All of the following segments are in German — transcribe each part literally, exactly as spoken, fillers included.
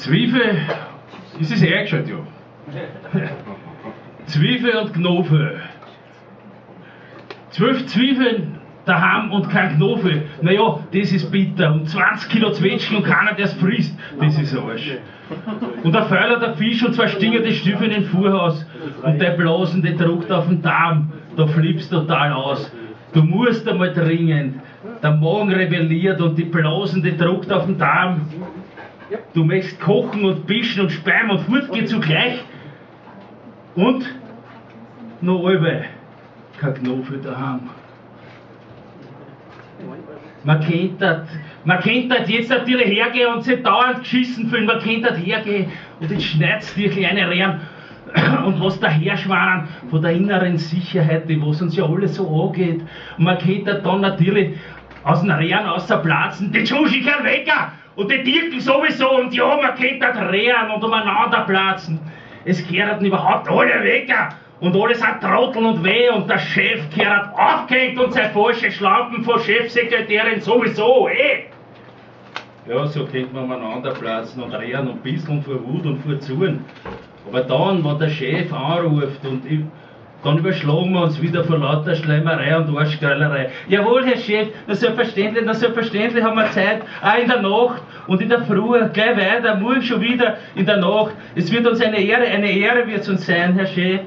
Zwiebel, es ist eh eingeschaltet, ja. Zwiebel und Knobel. Zwölf Zwiebeln daheim und kein Knobel. Naja, das ist bitter. Und zwanzig Kilo Zwetschgen und keiner, der es frisst. Das ist Arsch. Und ein feuerter Fisch und zwei stingende Stiefel in den Fuhrhaus. Und der blasende druckt auf den Darm. Da flippst du total aus. Du musst einmal dringend. Der Magen rebelliert und die blasende druckt auf den Darm. Du möchtest kochen und pischen und speien und fort geht zugleich. Und noch allweil kein Knobel daheim. Man kennt das. Man kennt das jetzt natürlich hergehen und sich dauernd geschissen fühlen. Man kennt das hergehen und jetzt schneidest du dir kleine Rehren und hast daher schwanen von der inneren Sicherheit, die was uns ja alles so angeht. Und man kennt das dann natürlich aus den Rehren, aus der Platzen, den Schuschikern Wecker und den Dirken sowieso. Und ja, man kennt das Rehren und umeinander platzen. Es kehren überhaupt alle Wecker. Und alle sind Trotteln und weh und der Chef kehrt aufgehängt und seine falsche Schlampen von Chefsekretärin sowieso, eh! Ja, so kennt man umeinander platzen und rehren und bisseln vor Wut und vor Zorn. Aber dann, wenn der Chef anruft und ich, dann überschlagen wir uns wieder vor lauter Schleimerei und Arschgeilerei. Jawohl, Herr Chef, na selbstverständlich, na selbstverständlich haben wir Zeit, auch in der Nacht und in der Früh, gleich weiter, morgen schon wieder in der Nacht. Es wird uns eine Ehre, eine Ehre wird es uns sein, Herr Chef.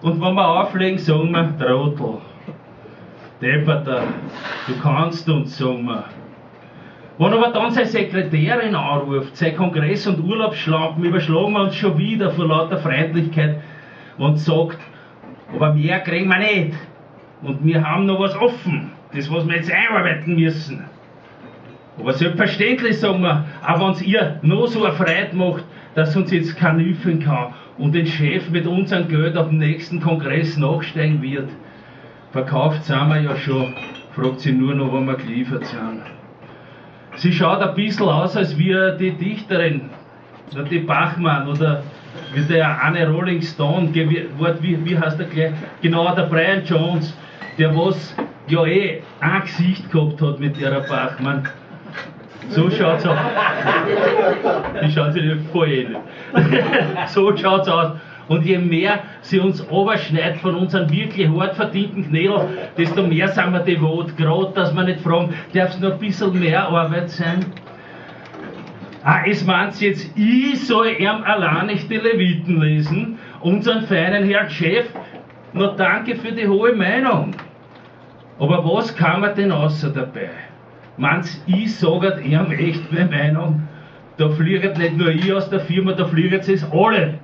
Und wenn wir auflegen, sagen wir, Trottel, Depperter, du kannst uns, sagen wir. Wenn aber dann seine Sekretärin anruft, sein Kongress- und Urlaubsschlampen, überschlagen wir uns schon wieder vor lauter Freundlichkeit und sagt, aber mehr kriegen wir nicht. Und wir haben noch was offen, das was wir jetzt einarbeiten müssen. Aber selbstverständlich, sagen wir, auch wenn es ihr noch so eine Freude macht, dass uns jetzt keiner helfen kann und den Chef mit unserem Geld auf dem nächsten Kongress nachsteigen wird. Verkauft sind wir ja schon, fragt sie nur noch, wann wir geliefert sind. Sie schaut ein bisschen aus, als wäre die Dichterin, oder die Bachmann, oder wie der eine Rolling Stone, wie, wie heißt der gleich? Genau, der Brian Jones, der was ja eh ein Gesicht gehabt hat mit ihrer Bachmann. So schaut's aus. Die schauen sich nicht voll ähnlich. So schaut's aus. Und je mehr sie uns oberschneidet von unseren wirklich hart verdienten Knädel, desto mehr sind wir devot. Gerade, dass wir nicht fragen, darf es noch ein bisschen mehr Arbeit sein? Ah, es meint jetzt, ich soll ihm allein nicht die Leviten lesen, unseren feinen Herrn Chef. Na, danke für die hohe Meinung. Aber was kann man denn außer dabei? Manns, ich sage ihm echt meine Meinung, da fliegt nicht nur ich aus der Firma, da fliegen sie es alle.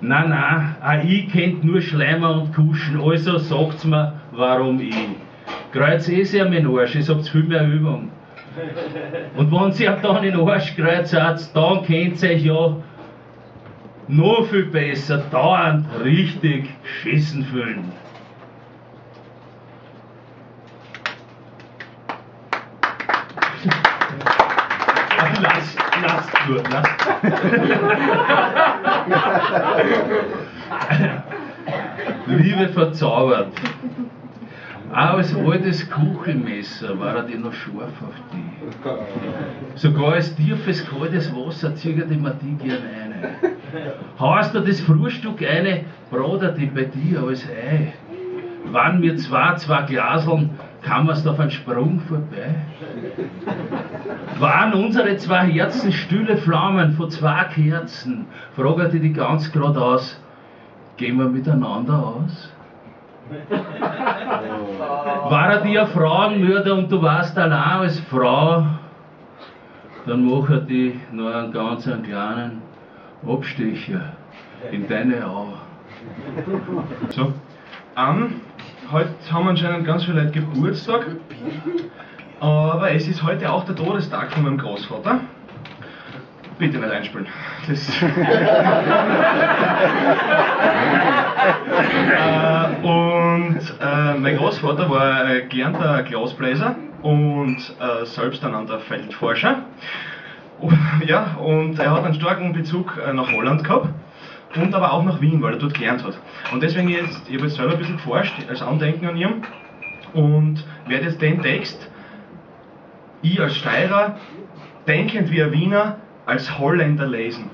Nein, nein, auch ich kennt nur Schleimer und Kuschen, also sagt's mir, warum ich. Kreuz ist ja mein Arsch, ich hab's viel mehr Übung. Und wenn sie auch dann in den Arsch kreuzt, dann kennt sie euch ja noch viel besser, dauernd richtig geschissen fühlen. Lass, lass, nur, lass. Liebe verzaubert. Auch als altes Kuchenmesser war er dir noch scharf auf dich. Sogar als tiefes, kaltes Wasser zögert immer die gern ein. Haust du das Frühstück eine, brater die bei dir als Ei. Wann mir zwei, zwei Glaseln, kam es auf einen Sprung vorbei. Waren unsere zwei Herzen stille Flammen von zwei Kerzen, fragte die ganz geradeaus, gehen wir miteinander aus? War er dir ein Frauenmörder und du warst allein als Frau, dann mach er dir noch einen ganz kleinen Abstecher in deine Au. So, an. Heute haben anscheinend ganz viele Leute Geburtstag, aber es ist heute auch der Todestag von meinem Großvater. Bitte nicht einspielen. Das äh, und äh, mein Großvater war ein gelernter Glasbläser und äh, selbsternannter Feldforscher. Ja, und er hat einen starken Bezug äh, nach Holland gehabt. Und aber auch nach Wien, weil er dort gelernt hat. Und deswegen, jetzt, ich habe jetzt selber ein bisschen geforscht, als Andenken an ihm, und werde jetzt den Text, ich als Steirer, denkend wie ein Wiener als Holländer lesen.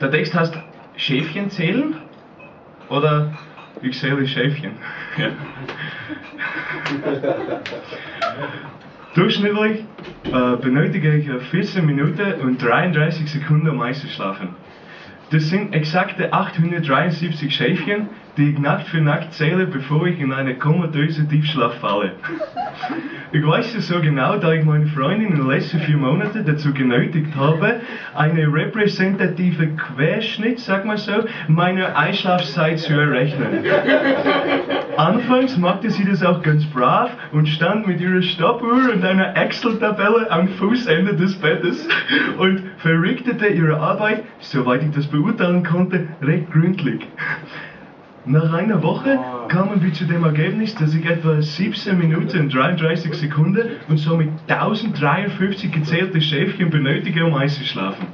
Der Text heißt Schäfchen zählen oder ich zähle Schäfchen. Ja. Durchschnittlich äh, benötige ich vierzehn Minuten und dreiunddreißig Sekunden, um einzuschlafen. Das sind exakte achthundertdreiundsiebzig Schäfchen, die ich Nacht für Nacht zähle, bevor ich in eine komatöse Tiefschlaf falle. Ich weiß es so genau, da ich meine Freundin in den letzten vier Monaten dazu genötigt habe, eine repräsentative Querschnitt, sag mal so, meiner Einschlafzeit zu errechnen. Anfangs machte sie das auch ganz brav und stand mit ihrer Stoppuhr und einer Excel-Tabelle am Fußende des Bettes und verrichtete ihre Arbeit, soweit ich das beurteilen konnte, recht gründlich. Nach einer Woche kamen wir zu dem Ergebnis, dass ich etwa siebzehn Minuten und dreiunddreißig Sekunden und somit tausenddreiundfünfzig gezählte Schäfchen benötige, um einzuschlafen.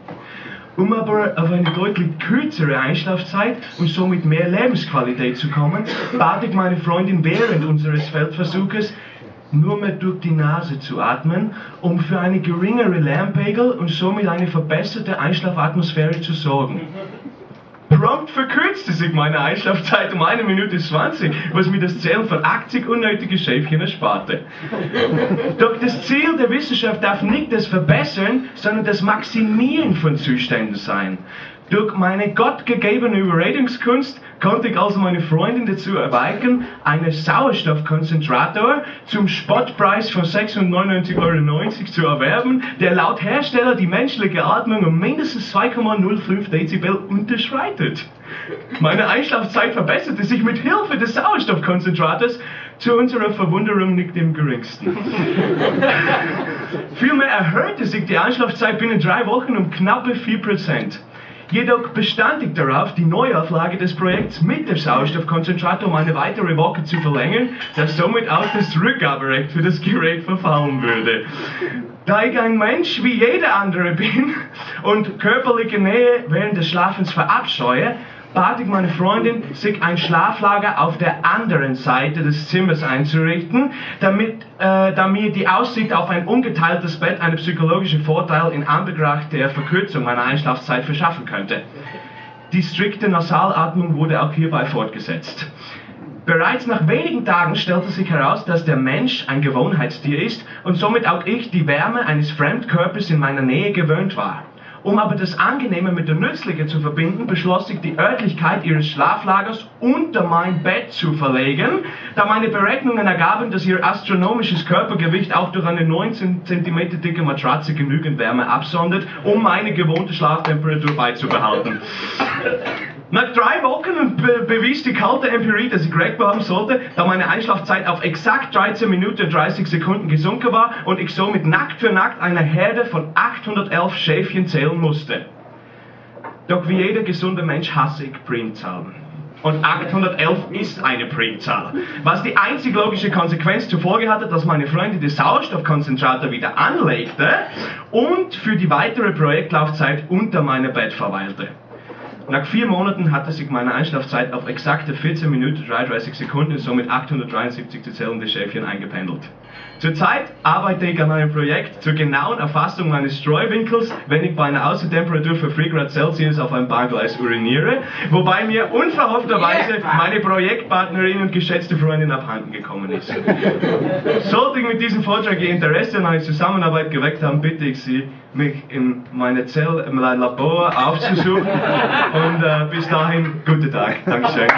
Um aber auf eine deutlich kürzere Einschlafzeit und somit mehr Lebensqualität zu kommen, bat ich meine Freundin während unseres Feldversuches, nur mehr durch die Nase zu atmen, um für eine geringere Lärmpegel und somit eine verbesserte Einschlafatmosphäre zu sorgen. Prompt verkürzte sich meine Einschlafzeit um eine Minute zwanzig, was mir das Zählen von achtzig unnötigen Schäfchen ersparte. Doch das Ziel der Wissenschaft darf nicht das Verbessern, sondern das Maximieren von Zuständen sein. Durch meine gottgegebene Überredungskunst konnte ich also meine Freundin dazu erwecken, einen Sauerstoffkonzentrator zum Spottpreis von sechshundertneunundneunzig Euro neunzig zu erwerben, der laut Hersteller die menschliche Atmung um mindestens zwei Komma null fünf Dezibel unterschreitet. Meine Einschlafzeit verbesserte sich mit Hilfe des Sauerstoffkonzentrators zu unserer Verwunderung nicht im geringsten. Vielmehr erhöhte sich die Einschlafzeit binnen drei Wochen um knappe vier Prozent. Jedoch bestand ich darauf, die Neuauflage des Projekts mit dem Sauerstoffkonzentrator um eine weitere Woche zu verlängern, da somit auch das Rückgaberecht für das Gerät verfallen würde. Da ich ein Mensch wie jeder andere bin und körperliche Nähe während des Schlafens verabscheue, bat ich meine Freundin, sich ein Schlaflager auf der anderen Seite des Zimmers einzurichten, damit äh, da mir die Aussicht auf ein ungeteiltes Bett einen psychologischen Vorteil in Anbetracht der Verkürzung meiner Einschlafzeit verschaffen könnte. Die strikte Nasalatmung wurde auch hierbei fortgesetzt. Bereits nach wenigen Tagen stellte sich heraus, dass der Mensch ein Gewohnheitstier ist und somit auch ich die Wärme eines Fremdkörpers in meiner Nähe gewöhnt war. Um aber das Angenehme mit dem Nützlichen zu verbinden, beschloss ich, die Örtlichkeit ihres Schlaflagers unter mein Bett zu verlegen, da meine Berechnungen ergaben, dass ihr astronomisches Körpergewicht auch durch eine neunzehn Zentimeter dicke Matratze genügend Wärme absondert, um meine gewohnte Schlaftemperatur beizubehalten. Nach drei Wochen be bewies die kalte Empirie, dass ich recht haben sollte, da meine Einschlafzeit auf exakt dreizehn Minuten und dreißig Sekunden gesunken war und ich somit Nacht für Nacht eine Herde von achthundertelf Schäfchen zählen musste. Doch wie jeder gesunde Mensch hasse ich Primzahlen. Und achthundertelf ist eine Primzahl, was die einzig logische Konsequenz zur Folge hatte, dass meine Freundin den Sauerstoffkonzentrator wieder anlegte und für die weitere Projektlaufzeit unter meinem Bett verweilte. Nach vier Monaten hatte sich meine Einschlafzeit auf exakte vierzehn Minuten und dreiunddreißig Sekunden und somit achthundertdreiundsiebzig zu zählende Schäfchen eingependelt. Zurzeit arbeite ich an einem Projekt zur genauen Erfassung meines Streuwinkels, wenn ich bei einer Außentemperatur von vier Grad Celsius auf einem Bahngleis uriniere, wobei mir unverhoffterweise meine Projektpartnerin und geschätzte Freundin abhanden gekommen ist. Sollte ich mit diesem Vortrag Ihr Interesse an einer Zusammenarbeit geweckt haben, bitte ich Sie, mich in meine Zelle, in mein Labor aufzusuchen. Und äh, bis dahin, guten Tag. Dankeschön.